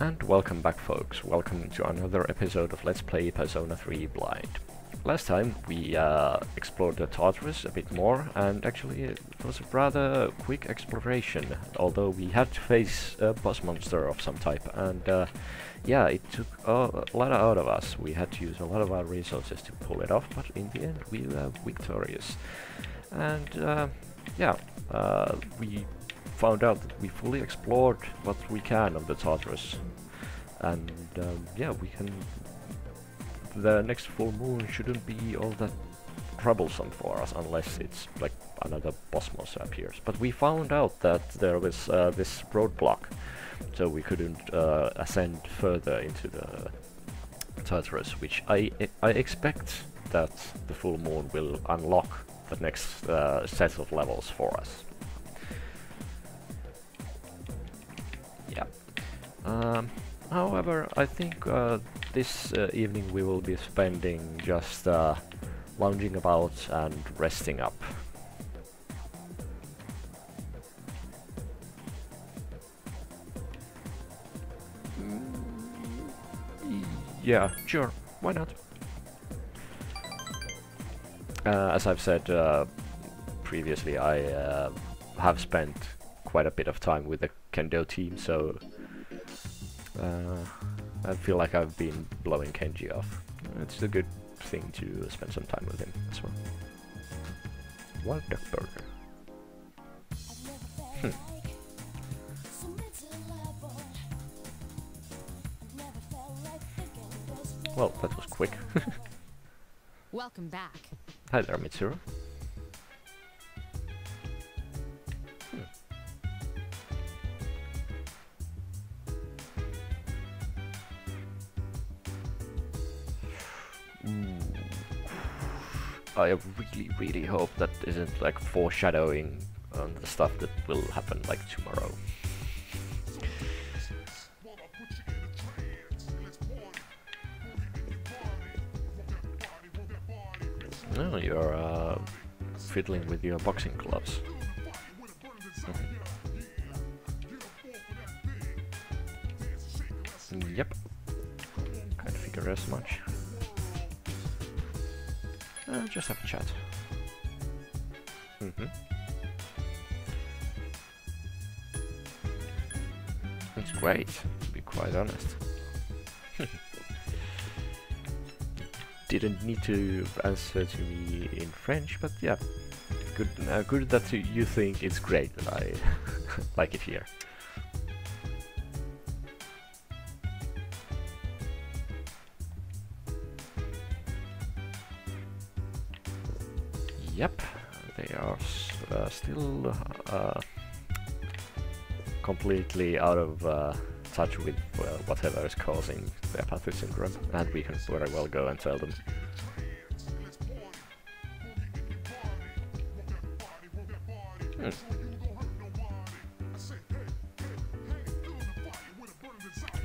And welcome back, folks. Welcome to another episode of Let's Play Persona 3 Blind. Last time we explored the Tartarus a bit more, and actually it was a rather quick exploration, although we had to face a boss monster of some type, and yeah, it took a lot out of us. We had to use a lot of our resources to pull it off, but in the end we were victorious. And yeah, we found out that we fully explored what we can of the Tartarus, and yeah, we can. The next full moon shouldn't be all that troublesome for us, unless it's like another boss monster appears. But we found out that there was this roadblock, so we couldn't ascend further into the Tartarus, which I expect that the full moon will unlock the next set of levels for us. However, I think this evening we will be spending just lounging about and resting up. Yeah, sure, why not? As I've said previously, I have spent quite a bit of time with the Kendo team, so I feel like I've been blowing Kenji off. It's a good thing to spend some time with him as well. Wild duck burger. Well, that was quick. Welcome back. Hi there, Mitsuru. I really hope that isn't like foreshadowing on the stuff that will happen like tomorrow. No, you're fiddling with your boxing gloves. Yep. Can't figure as much. Just have a chat. It's great, to be quite honest. Didn't need to answer to me in French, but yeah, good. Good that you think it's great that I like it here. Yep, they are still completely out of touch with whatever is causing the apathy syndrome, and we can very well go and tell them.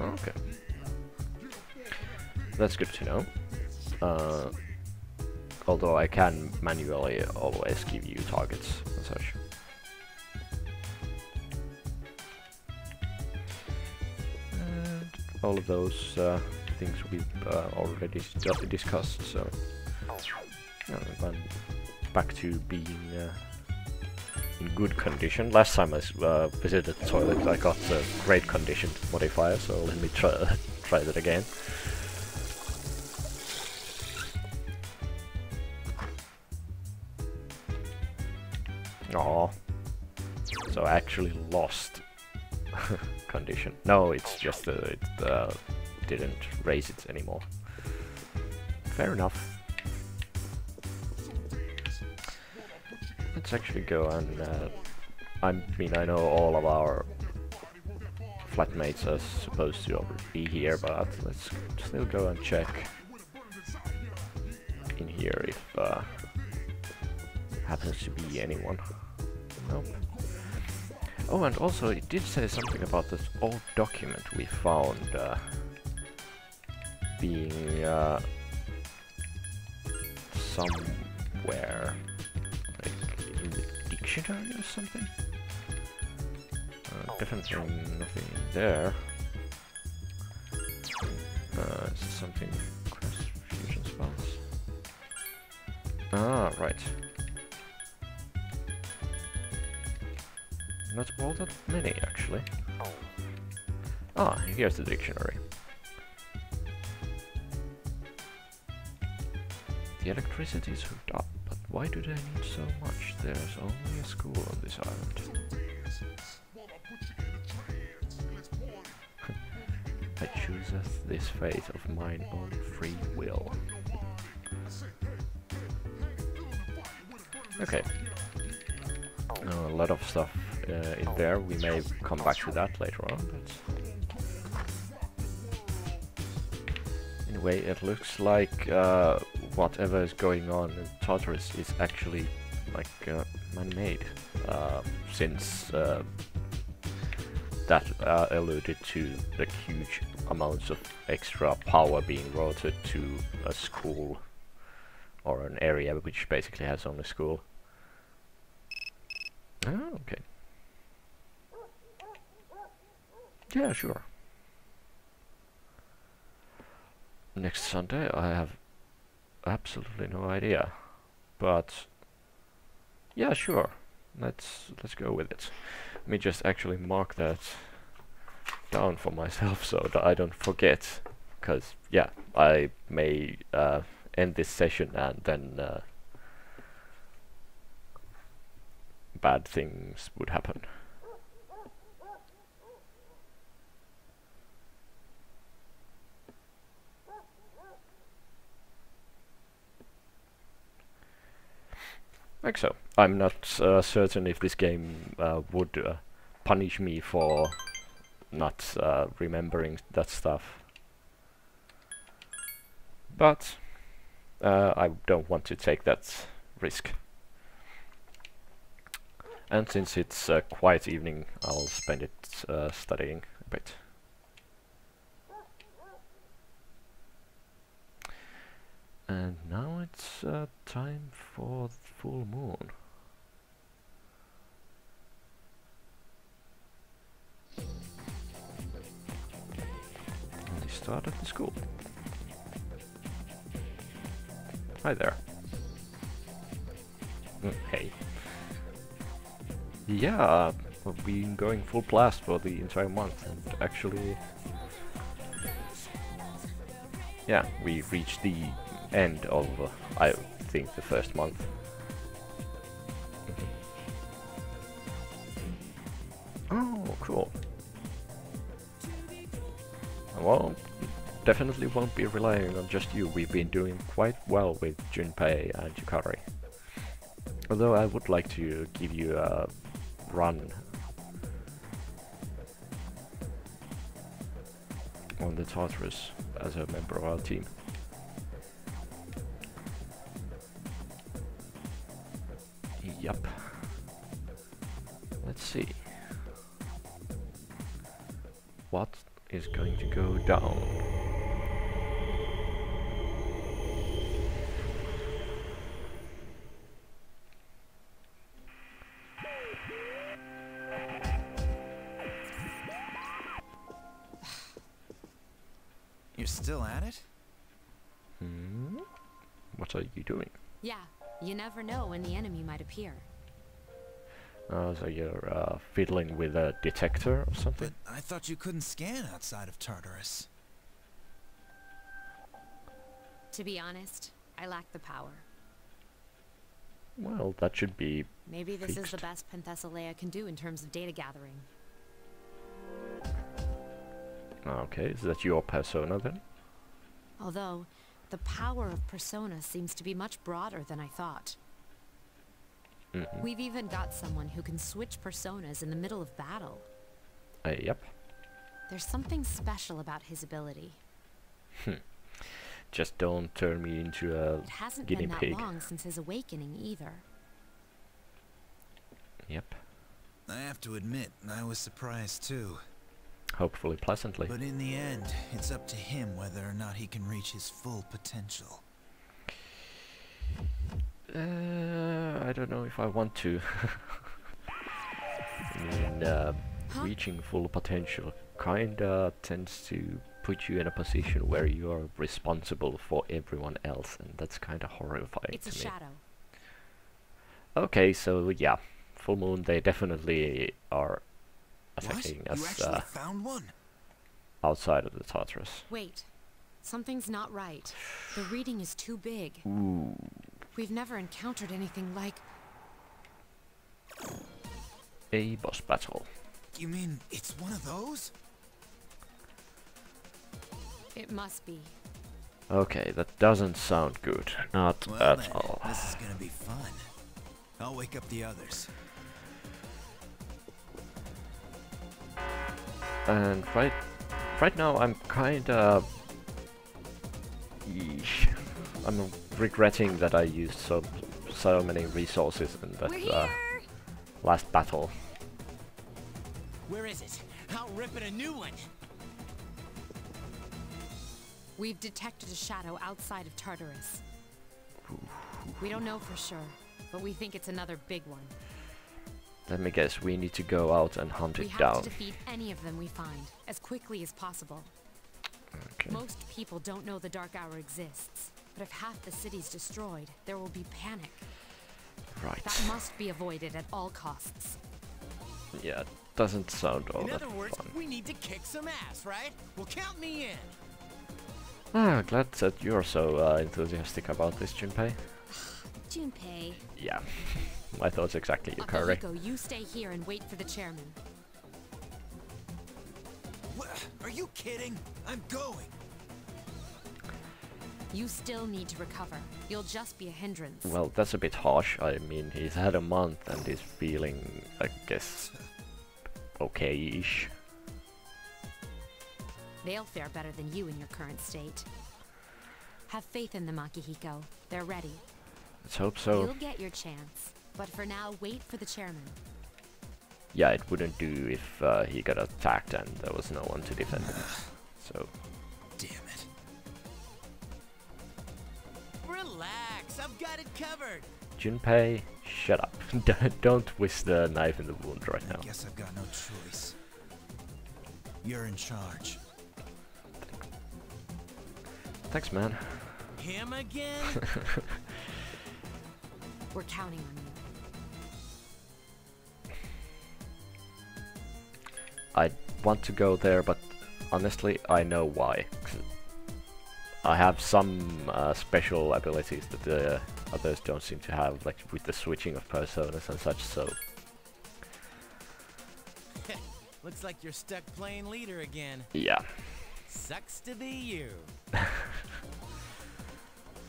Okay, that's good to know. Although I can manually always give you targets and such. And all of those things we've already discussed, so I'm back to being in good condition. Last time I visited the toilet, I got the great condition modifier, so let me try that again. Oh, so I actually lost condition. No, it's just that it didn't raise it anymore. Fair enough. Let's actually go and... I know all of our flatmates are supposed to be here, but let's still go and check in here if happens to be anyone. Nope. Oh, and also it did say something about this old document we found being somewhere, like in the dictionary or something? Definitely nothing there. something. Quest fusion spells. Ah, right. Not all that many, actually. Ah, here's the dictionary. The electricity is hooked up, but why do they need so much? There's only a school on this island. I chooseth this fate of mine own free will. Okay. A lot of stuff in there. We may come back to that later on. Anyway, it looks like whatever is going on in Tartarus is actually like man-made, since that alluded to the huge amounts of extra power being routed to a school or an area which basically has only school. Oh, okay. Yeah, sure. Next Sunday, I have absolutely no idea, but yeah, sure. Let's go with it. Let me just actually mark that down for myself so that I don't forget, because yeah, I may end this session and then bad things would happen. Like so. I'm not certain if this game would punish me for not remembering that stuff. But I don't want to take that risk. And since it's a quiet evening, I'll spend it studying a bit. And now it's time for the full moon. And they start at the school. Hi there. Hey. Yeah, we've been going full blast for the entire month, and actually... yeah, we reached the end of, I think, the first month. Oh, cool. Well, definitely won't be relying on just you. We've been doing quite well with Junpei and Yukari. Although I would like to give you a run on the Tartarus as a member of our team. Yep. Let's see what is going to go down. You're still at it? Hmm? What are you doing? Yeah. You never know when the enemy might appear. So you're fiddling with a detector or something? But I thought you couldn't scan outside of Tartarus. To be honest, I lack the power. Well, that should be maybe this fixed. Is the best Penthesilea can do in terms of data gathering. Okay, is that your persona then? Although... the power of Persona seems to be much broader than I thought. Mm-hmm. We've even got someone who can switch personas in the middle of battle. Yep. There's something special about his ability. Just don't turn me into a guinea pig. It hasn't been that long since his awakening either. Yep. I have to admit, I was surprised too. Hopefully pleasantly. But in the end, it's up to him whether or not he can reach his full potential. I don't know if I want to. I mean, reaching full potential kinda tends to put you in a position where you are responsible for everyone else, and that's kind of horrifying to me. It's a shadow. Okay, so yeah, Full Moon, they definitely are attacking us outside of the Tartarus. Wait, something's not right. The reading is too big. Ooh. We've never encountered anything like... a boss battle. You mean it's one of those? It must be. Okay, that doesn't sound good. Not at all. This is gonna be fun. I'll wake up the others. And right now I'm kinda... Yeesh. I'm regretting that I used so many resources in that last battle. Where is it? I'll rip it a new one. We've detected a shadow outside of Tartarus. We don't know for sure, but we think it's another big one. Let me guess, we need to go out and hunt it down. We have to defeat any of them we find, as quickly as possible. Okay. Most people don't know the dark hour exists, but if half the city's destroyed, there will be panic. Right. That must be avoided at all costs. Yeah, it doesn't sound all that fun. In other words, we need to kick some ass, right? Well, count me in! Ah, glad that you're so enthusiastic about this, Junpei. Junpei. Yeah, my thoughts exactly, Yukari. Akihiko, you stay here and wait for the chairman. Are you kidding? I'm going. You still need to recover. You'll just be a hindrance. Well, that's a bit harsh. I mean, he's had a month and he's feeling, I guess, okay-ish. They'll fare better than you in your current state. Have faith in them, Akihiko. They're ready. Let's hope so. You'll get your chance, but for now, wait for the chairman. Yeah, it wouldn't do if he got attacked and there was no one to defend him. So. Damn it. Relax, I've got it covered. Junpei, shut up. Don't twist the knife in the wound right now. I guess I've got no choice. You're in charge. Thanks, man. Him again? We're counting on you. I want to go there, but honestly, I know why. I have some special abilities that the others don't seem to have, like with the switching of personas and such, so... Looks like you're stuck playing leader again. Yeah. Sucks to be you.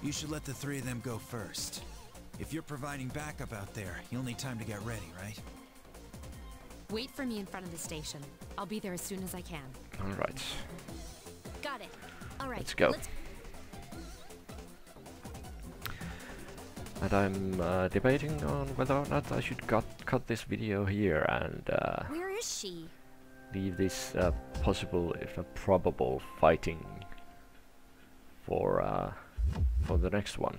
You should let the three of them go first. If you're providing backup out there, you'll need time to get ready, right? Wait for me in front of the station. I'll be there as soon as I can. All right. Got it. All right. Let's go. And I'm debating on whether or not I should cut this video here and... Where is she? Leave this possible, if not probable, fighting for the next one.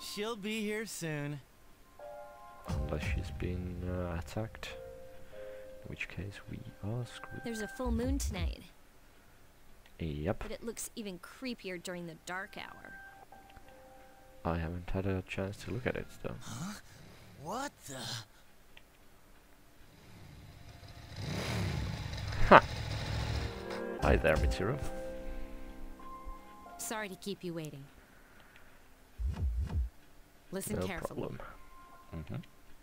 She'll be here soon. Unless she's been attacked, in which case we are screwed. There's a full moon tonight. Yep. But it looks even creepier during the dark hour. I haven't had a chance to look at it though. Huh? What the? Ha! Hi there, Mitsuru. Sorry to keep you waiting. Listen carefully. Mm-hmm.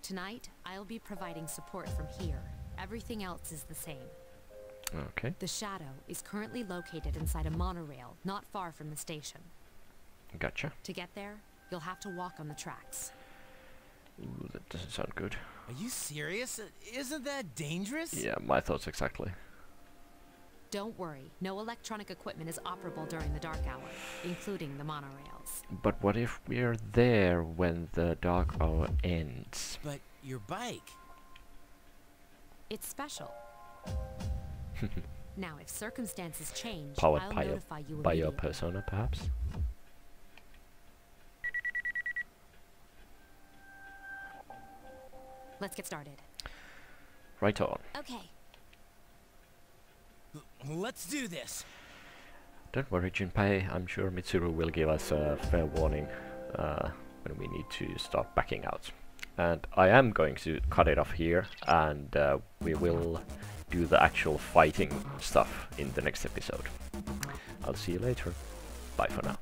Tonight, I'll be providing support from here. Everything else is the same. Okay. The shadow is currently located inside a monorail, not far from the station. Gotcha. To get there, you'll have to walk on the tracks. Ooh, that doesn't sound good. Are you serious? Isn't that dangerous? Yeah, my thoughts exactly. Don't worry, no electronic equipment is operable during the dark hour, including the monorails. But what if we're there when the dark hour ends? But your bike... It's special. Now, if circumstances change, I'll notify you by your persona, perhaps? Let's get started. Right on. Okay. Let's do this. Don't worry, Junpei. I'm sure Mitsuru will give us a fair warning when we need to start backing out. And I am going to cut it off here, and we will do the actual fighting stuff in the next episode. I'll see you later. Bye for now.